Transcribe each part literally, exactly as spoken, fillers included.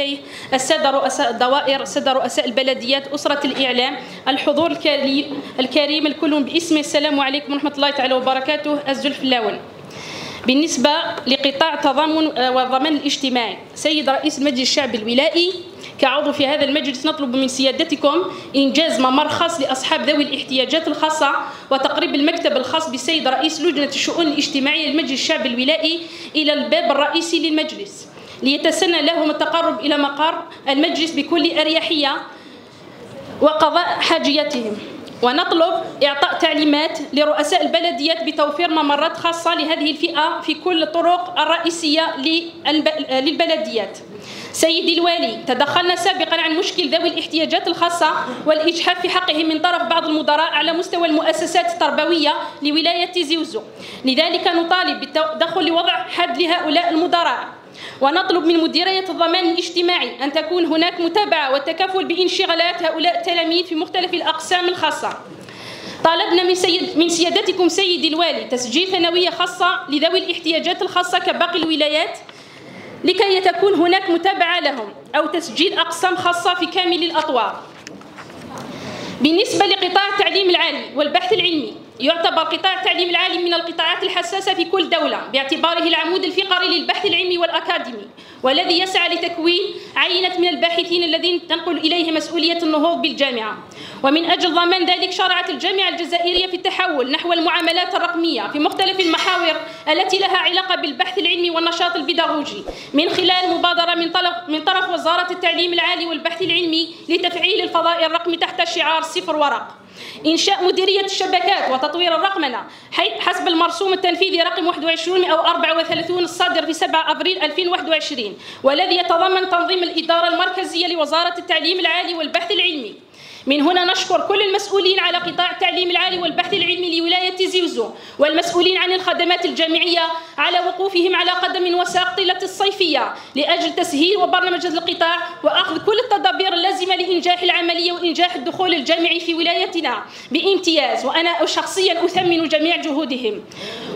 تحتيه السادة رؤساء الدوائر، السادة رؤساء البلديات، أسرة الإعلام، الحضور الكريم الكل باسمي، السلام عليكم ورحمة الله تعالى وبركاته. الزلفلاون بالنسبة لقطاع التضامن والضمان الاجتماعي، سيد رئيس المجلس الشعبي الولائي كعضو في هذا المجلس نطلب من سيادتكم إنجاز ممر خاص لأصحاب ذوي الاحتياجات الخاصة وتقريب المكتب الخاص بالسيد رئيس لجنة الشؤون الاجتماعية لمجلس الشعب الولائي إلى الباب الرئيسي للمجلس ليتسنى لهم التقرب إلى مقر المجلس بكل أريحية وقضاء حاجياتهم. ونطلب إعطاء تعليمات لرؤساء البلديات بتوفير ممرات خاصة لهذه الفئة في كل الطرق الرئيسية للبلديات. سيدي الوالي، تدخلنا سابقا عن مشكل ذوي الاحتياجات الخاصة والإجحاف في حقهم من طرف بعض المدراء على مستوى المؤسسات التربوية لولاية تيزي-أوزو، لذلك نطالب بالتدخل لوضع حد لهؤلاء المدراء. ونطلب من مديرية الضمان الاجتماعي أن تكون هناك متابعة والتكافل بانشغالات هؤلاء التلاميذ في مختلف الأقسام الخاصة. طالبنا من, سيد من سيادتكم سيدي الوالي تسجيل ثانوية خاصة لذوي الاحتياجات الخاصة كباقي الولايات لكي تكون هناك متابعة لهم، أو تسجيل أقسام خاصة في كامل الأطوار. بالنسبة لقطاع التعليم العالي والبحث العلمي، يعتبر قطاع التعليم العالي من القطاعات الحساسة في كل دولة باعتباره العمود الفقري للبحث العلمي والأكاديمي، والذي يسعى لتكوين عينة من الباحثين الذين تنقل إليه مسؤولية النهوض بالجامعة. ومن أجل ضمان ذلك شرعت الجامعة الجزائرية في التحول نحو المعاملات الرقمية في مختلف المحاور التي لها علاقة بالبحث العلمي والنشاط البيداغوجي من خلال مبادرة من, من طرف وزارة التعليم العالي والبحث العلمي لتفعيل الفضاء الرقمي تحت شعار صفر ورق. إنشاء مديرية الشبكات وتطوير الرقمنة حسب المرسوم التنفيذي رقم واحد وعشرين أو أربعة وثلاثين الصادر في سبعة أبريل ألفين وواحد وعشرين، والذي يتضمن تنظيم الإدارة المركزية لوزارة التعليم العالي والبحث العلمي. من هنا نشكر كل المسؤولين على قطاع التعليم العالي والبحث العلمي لولاية تيزي-أوزو والمسؤولين عن الخدمات الجامعية على وقوفهم على قدم وساق طيلة الصيفية لأجل تسهيل وبرنامج القطاع وأخذ كل التدابير اللازمة لإنجاح العملية وإنجاح الدخول الجامعي في ولايتنا بامتياز، وأنا شخصيا أثمن جميع جهودهم.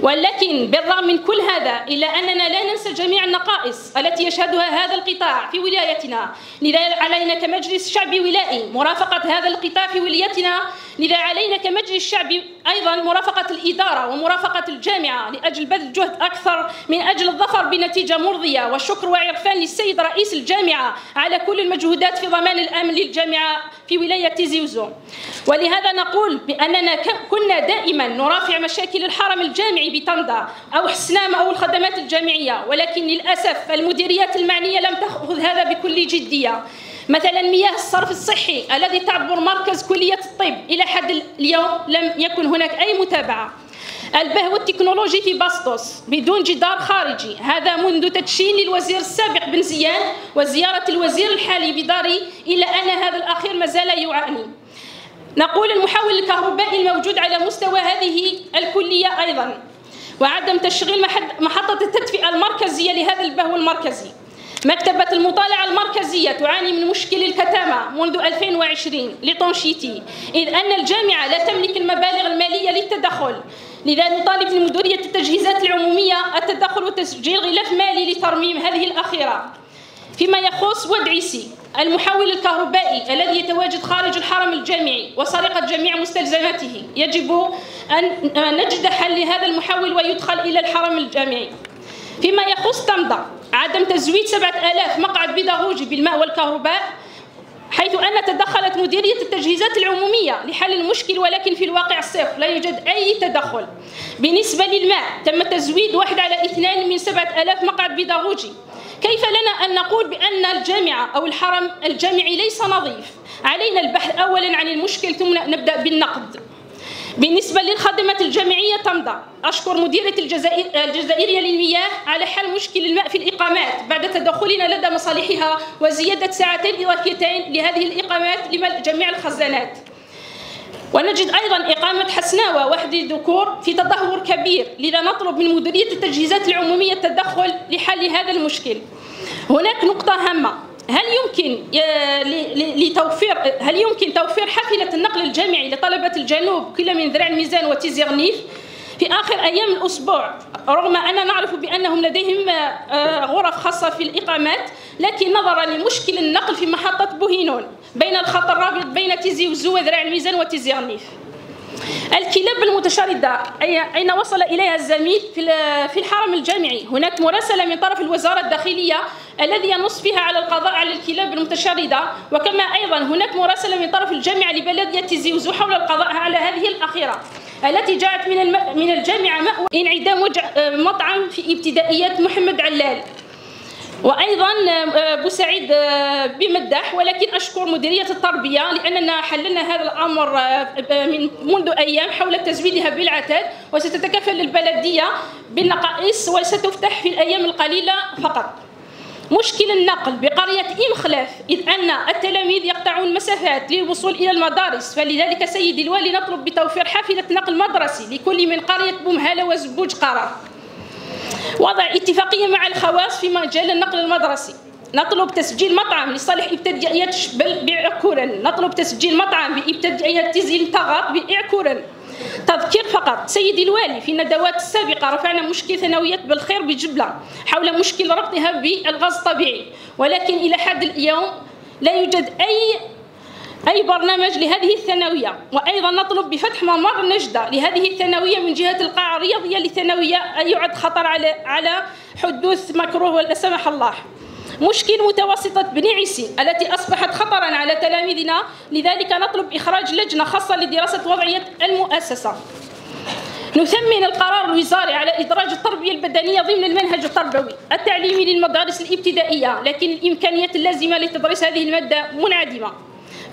ولكن بالرغم من كل هذا إلا أننا لا ننسى جميع النقائص التي يشهدها هذا القطاع في ولايتنا، لذا علينا كمجلس شعبي ولائي مرافقة هذا القطاع في ولايتنا، لذا علينا كمجلس شعبي أيضا مرافقة الإدارة ومرافقة الجامعة لأجل بذل جهد أكثر من أجل الظفر بنتيجة مرضية. والشكر وعرفان للسيد رئيس الجامعة على كل المجهودات في ضمان الأمن للجامعة في ولاية تيزي-أوزو. ولهذا نقول بأننا كنا دائما نرافع مشاكل الحرم الجامعي بطنجة أو حسنام أو الخدمات الجامعية، ولكن للأسف المديريات المعنية لم تأخذ هذا بكل جدية. مثلا مياه الصرف الصحي الذي تعبر مركز كلية الطب إلى حد اليوم لم يكن هناك أي متابعة. البهو التكنولوجي في باسطوس بدون جدار خارجي، هذا منذ تدشين للوزير السابق بن زيان وزيارة الوزير الحالي بداري إلى أن هذا الأخير ما زال يعاني. نقول المحول الكهربائي الموجود على مستوى هذه الكلية أيضا، وعدم تشغيل محطة التدفئة المركزية لهذا البهو المركزي. مكتبة المطالعة المركزية تعاني من مشكل الكتامة منذ ألفين وعشرين لتونشيتي، إذ أن الجامعة لا تملك المبالغ المالية للتدخل، لذا نطالب من مديرية التجهيزات العمومية التدخل وتسجيل غلاف مالي لترميم هذه الأخيرة. فيما يخص ودعيسي المحول الكهربائي الذي يتواجد خارج الحرم الجامعي وسرقة جميع مستلزماته، يجب أن نجد حل لهذا المحول ويدخل إلى الحرم الجامعي. فيما يخص طنجة عدم تزويد سبعة آلاف مقعد بيداغوجي بالماء والكهرباء، حيث أن تدخلت مديرية التجهيزات العمومية لحل المشكل، ولكن في الواقع صفر، لا يوجد أي تدخل. بالنسبة للماء تم تزويد واحد على اثنان من سبعة آلاف مقعد بيداغوجي. كيف لنا أن نقول بأن الجامعة أو الحرم الجامعي ليس نظيف؟ علينا البحث أولا عن المشكل ثم نبدأ بالنقد. بالنسبة للخدمات الجامعية طنجة، أشكر مديرية الجزائرية للمياه على حل مشكل الماء في الإقامات بعد تدخلنا لدى مصالحها وزيادة ساعتين إضافيتين لهذه الإقامات لجميع الخزانات. ونجد أيضا إقامة حسناوة وحدة الذكور في تدهور كبير، لذا نطلب من مديرية التجهيزات العمومية التدخل لحل هذا المشكل. هناك نقطة هامة، هل يمكن لتوفير هل يمكن توفير حافلة النقل الجامعي لطلبة الجنوب كل من ذراع الميزان وتيزي غنيف في آخر أيام الأسبوع، رغم أننا نعرف بأنهم لديهم غرف خاصة في الإقامات، لكن نظرا لمشكل النقل في محطة بوهينون بين الخط الرابط بين تيزي-أوزو وذراع الميزان وتيزي عنيف. الكلاب المتشردة أين وصل إليها الزميل في الحرم الجامعي، هناك مراسلة من طرف الوزارة الداخلية الذي ينص فيها على القضاء على الكلاب المتشردة، وكما أيضا هناك مراسلة من طرف الجامعة لبلدية تيزي-أوزو حول القضاء على هذه الأخيرة التي جاءت من من الجامعة مأوى انعدام مطعم في ابتدائيات محمد علال. وأيضا بوسعيد بمداح، ولكن أشكر مديرية التربية لأننا حللنا هذا الأمر من منذ أيام حول تزويدها بالعتاد، وستتكفل البلدية بالنقائص وستفتح في الأيام القليلة فقط. مشكل النقل بقرية إم خلاف، إذ أن التلاميذ يقطعون مسافات للوصول إلى المدارس، فلذلك سيدي الوالي نطلب بتوفير حافلة نقل مدرسي لكل من قرية بومهالة وزبوج قرار. وضع اتفاقية مع الخواص في مجال النقل المدرسي، نطلب تسجيل مطعم لصالح ابتدائية شبل بإعكورن، نطلب تسجيل مطعم بابتدائية تزين تغاط بإعكورن. تذكير فقط سيدي الوالي، في الندوات السابقة رفعنا مشكل ثانوية بالخير بجبلة حول مشكل ربطها بالغاز الطبيعي، ولكن إلى حد اليوم لا يوجد أي أي برنامج لهذه الثانوية. وأيضا نطلب بفتح ممر نجدة لهذه الثانوية من جهة القاعة الرياضية لثانوية يعد خطر على على حدوث مكروه ولا سمح الله. مشكل متوسطة بني عيسي التي أصبحت خطرا على تلاميذنا، لذلك نطلب إخراج لجنة خاصة لدراسة وضعية المؤسسة. نثمن القرار الوزاري على إدراج التربية البدنية ضمن المنهج التربوي التعليمي للمدارس الابتدائية، لكن الإمكانيات اللازمة لتدريس هذه المادة منعدمة.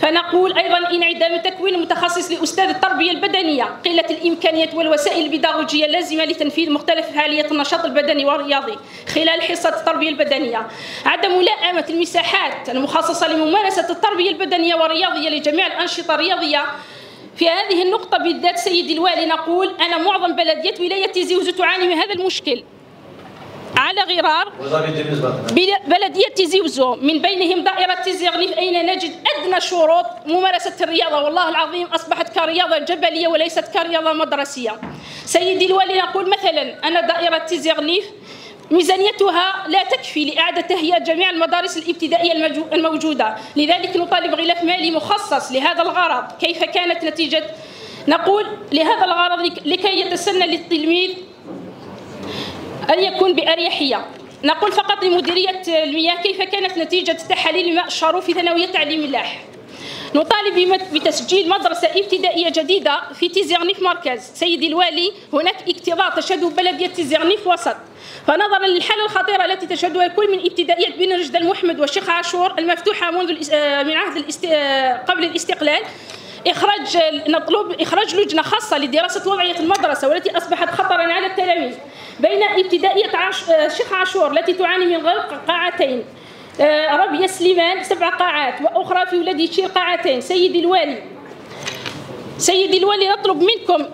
فنقول أيضا انعدام تكوين متخصص لأستاذ التربية البدنية، قلة الإمكانيات والوسائل البداغوجية اللازمة لتنفيذ مختلف فعاليات النشاط البدني والرياضي خلال حصة التربية البدنية. عدم ملائمة المساحات المخصصة لممارسة التربية البدنية والرياضية لجميع الأنشطة الرياضية. في هذه النقطة بالذات سيدي الوالي نقول أن معظم بلديات ولاية تيزي-أوزو تعاني من هذا المشكل، على غرار بلدية تيزي-أوزو من بينهم دائرة تيزي غنيف أين نجد أدنى شروط ممارسة الرياضة، والله العظيم أصبحت كرياضة جبلية وليست كرياضة مدرسية. سيدي الوالي نقول مثلا أن دائرة تيزي غنيف ميزانيتها لا تكفي لإعادة تهيئة جميع المدارس الابتدائية الموجودة، لذلك نطالب غلاف مالي مخصص لهذا الغرض. كيف كانت نتيجة نقول لهذا الغرض لكي يتسنى للتلميذ أن يكون بأريحية. نقول فقط لمديرية المياه كيف كانت نتيجة تحاليل الماء الشارو في ثانوية تعليم ملاح. نطالب بتسجيل مدرسة ابتدائية جديدة في تيزي غنيف مركز. سيدي الوالي هناك اكتظاظ تشهده بلدية تيزي غنيف وسط، فنظرا للحالة الخطيرة التي تشهدها الكل من ابتدائية بن رشد المحمد والشيخ عاشور المفتوحة منذ من عهد الاست... قبل الاستقلال، إخراج نطلب إخراج لجنة خاصة لدراسة وضعية المدرسة والتي أصبحت خطرا على التلاميذ، بين ابتدائية عش... شيخ عاشور التي تعاني من غلق قاعتين، ربيع سليمان سبع قاعات وأخرى في ولادي شير قاعتين. سيدي الوالي سيدي الوالي نطلب منكم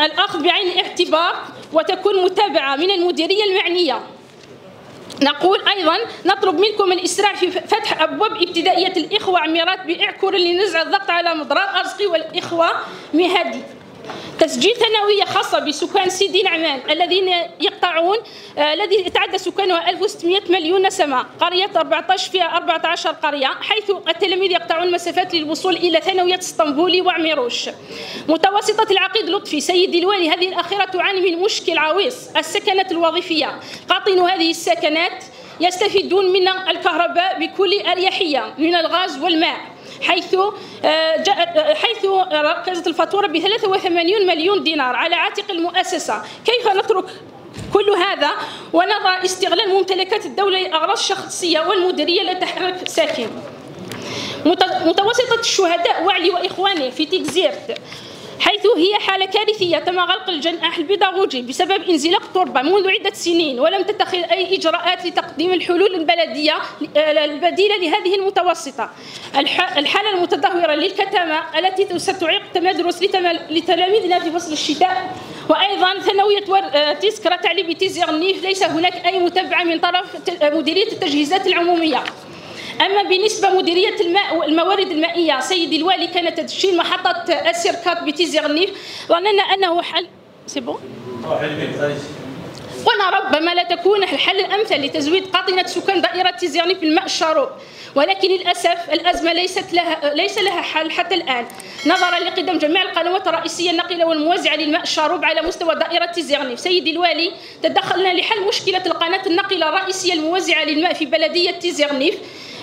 الأخذ بعين الاعتبار وتكون متابعة من المديرية المعنية. نقول أيضا نطلب منكم الإسراع في فتح أبواب ابتدائية الإخوة عميرات بإعكور لنزع الضغط على مضرار أرزقي والإخوة مهدي. تسجيل ثانوية خاصة بسكان سيدي نعمان الذين يقطعون الذي يتعدى سكانها ألف وستمائة مليون نسمة، قرية أربعة عشر فيها أربعة عشر قرية، حيث التلاميذ يقطعون مسافات للوصول إلى ثانوية اسطنبولي وعميروش. متوسطة العقيد لطفي، سيدي الوالي هذه الأخيرة تعاني من مشكل عويص، السكنات الوظيفية، قاطن هذه السكنات يستفيدون من الكهرباء بكل أريحية من الغاز والماء، حيث حيث ركزت الفاتورة ب ثلاثة وثمانين مليون دينار على عاتق المؤسسة. كيف نترك كل هذا ونرى استغلال ممتلكات الدولة لأغراض شخصية والمديرية لا تحرك ساكن. متوسطة الشهداء وعلي وإخوانه في تكزيرت، حيث هي حالة كارثية، تم غلق الجناح البيداغوجي بسبب انزلاق التربة منذ عدة سنين، ولم تتخذ أي إجراءات لتقديم الحلول البلدية البديلة لهذه المتوسطة. الحالة المتدهورة للكتامة التي ستعيق التمدرس لتلاميذنا في فصل الشتاء. وأيضا ثانوية تيسكرا تعليم تيزي غنيف ليس هناك أي متابعة من طرف مديرية التجهيزات العمومية. أما بالنسبة مديرية الماء والموارد المائية، سيدي الوالي كان تدشين محطة السيركات بتيزي غنيف، ظننا أنه حل سي بون ونرى ربما لا تكون الحل الأمثل لتزويد قاطنة سكان دائرة تيزيرني في الماء الشروب، ولكن للأسف الأزمة ليست لها ليس لها حل حتى الآن، نظرا لقدم جميع القنوات الرئيسية النقلة والموزعة للماء الشروب على مستوى دائرة تيزيرني. سيدي الوالي، تدخلنا لحل مشكلة القناة النقلة الرئيسية الموزعة للماء في بلدية تيزيرني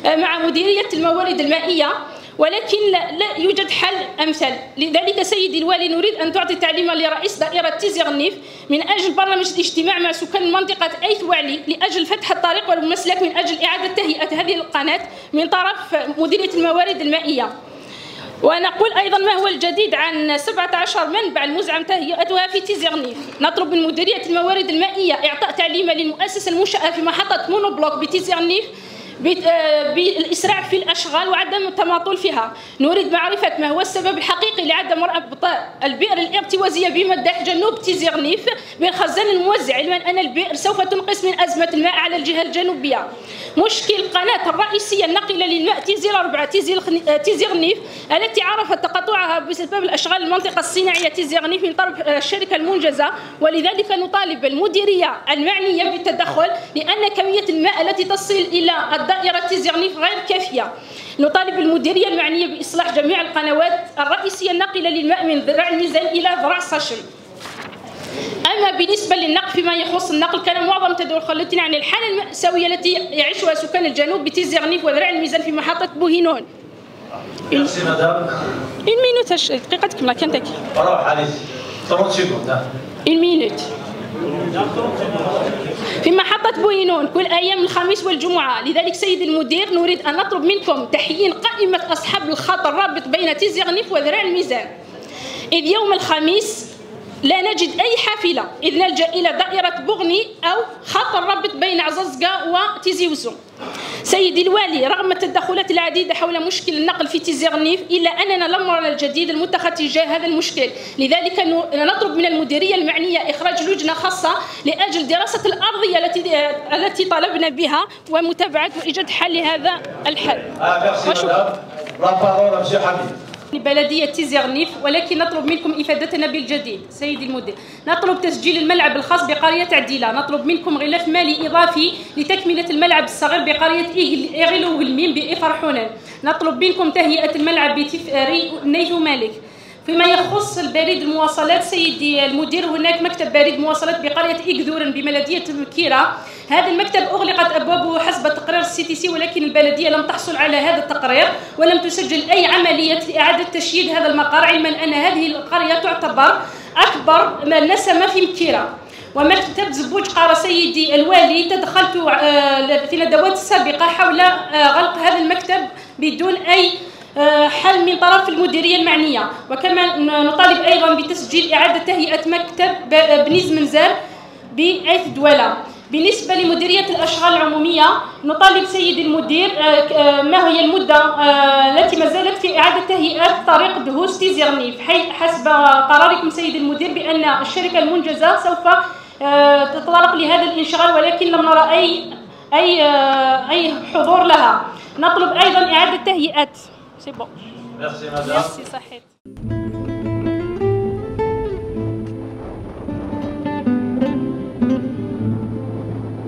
مع مديرية الموارد المائية، ولكن لا يوجد حل أمثل. لذلك سيدي الوالي، نريد أن تعطي تعليما لرئيس دائرة تيزيرني من أجل برنامج الاجتماع مع سكان منطقة أيث وعلي لأجل فتح الطريق والمسلك من أجل إعادة تهيئة هذه القناة من طرف مديرية الموارد المائية. ونقول أيضا ما هو الجديد عن سبعة عشر منبع المزعم تهيئتها في تيزيرني. نطلب من مديرية الموارد المائية إعطاء تعليما للمؤسسة المنشأة في محطة مونوبلوك بتيزيرني بالإسراع في الأشغال وعدم التماطل فيها. نريد معرفة ما هو السبب الحقيقي لعدم ربط البئر الارتوازية بمدح جنوب تيزيرنيف بالخزان الموزع، علما أن البئر سوف تنقص من أزمة الماء على الجهة الجنوبية. مشكل القناة الرئيسية الناقلة للماء تيزير أربعة تيزيرنيف التي عرفت تقطعها بسبب الأشغال المنطقة الصناعية تيزيرنيف من طرف الشركة المنجزة، ولذلك نطالب المديرية المعنية بالتدخل لأن كمية الماء التي تصل إلى دائرة تيزيرنيف غير كافية. نطالب المديرية المعنية بإصلاح جميع القنوات الرئيسية الناقلة للماء من ذراع الميزان إلى ذراع ساشري. أما بالنسبة للنقل فيما يخص النقل، كان معظم تدخلاتنا عن الحالة المأساوية التي يعيشها سكان الجنوب بتيزيرنيف وذراع الميزان في محطة بوهينون. ميرسي مدام. Une minute دقيقة تكمل كنتك. روح عليك. ثلاثين ثانية. Une minute. في محطة بوهينون كل أيام الخميس والجمعة. لذلك سيد المدير، نريد أن نطلب منكم تحيين قائمة أصحاب الخط الرابط بين تيزيرنيف وذراع الميزان، إذ يوم الخميس لا نجد أي حافلة، إذ نلجأ إلى دائرة بوغني أو خط الرابط بين عززقة وتيزي-أوزو. سيدي الوالي، رغم التدخلات العديدة حول مشكل النقل في تيزيرنيف إلا أننا لم نرى الجديد المتخذ تجاه هذا المشكل. لذلك نطلب من المديرية المعنية إخراج لجنة خاصة لأجل دراسة الأرضية التي التي طلبنا بها ومتابعة وإيجاد حل لهذا الحل. آه لبلدية تيزيرنيف، ولكن نطلب منكم إفادتنا بالجديد. سيدي المدير، نطلب تسجيل الملعب الخاص بقرية عديلة، نطلب منكم غلاف مالي إضافي لتكملة الملعب الصغير بقرية إغل وولمين بإفرحونان، نطلب منكم تهيئة الملعب بتفاري نيثو مالك. فيما يخص البريد المواصلات سيدي المدير، هناك مكتب بريد مواصلات بقرية إكذورن ببلدية مكيرة. هذا المكتب أغلقت أبوابه حسب تقرير السي تي سي، ولكن البلدية لم تحصل على هذا التقرير ولم تسجل أي عملية لإعادة تشييد هذا المقر، علما أن هذه القرية تعتبر أكبر نسمة في مكيرة. ومكتب زبوج قارة سيدي الوالي، تدخلت في الندوات السابقة حول غلق هذا المكتب بدون أي حل من طرف المديرية المعنية. وكما نطالب أيضا بتسجيل إعادة تهيئة مكتب بنيز منزار بأيث دولة. بالنسبة لمديرية الأشغال العمومية، نطالب سيدي المدير ما هي المدة التي ما زالت في إعادة تهيئة طريق دهوس تيزيرنيف، حسب قراركم سيدي المدير بأن الشركة المنجزة سوف تتطرق لهذا الإنشغال، ولكن لم نرى أي أي أي حضور لها. نطلب أيضا إعادة تهيئة. C'est bon. Merci madame. Merci Sahid.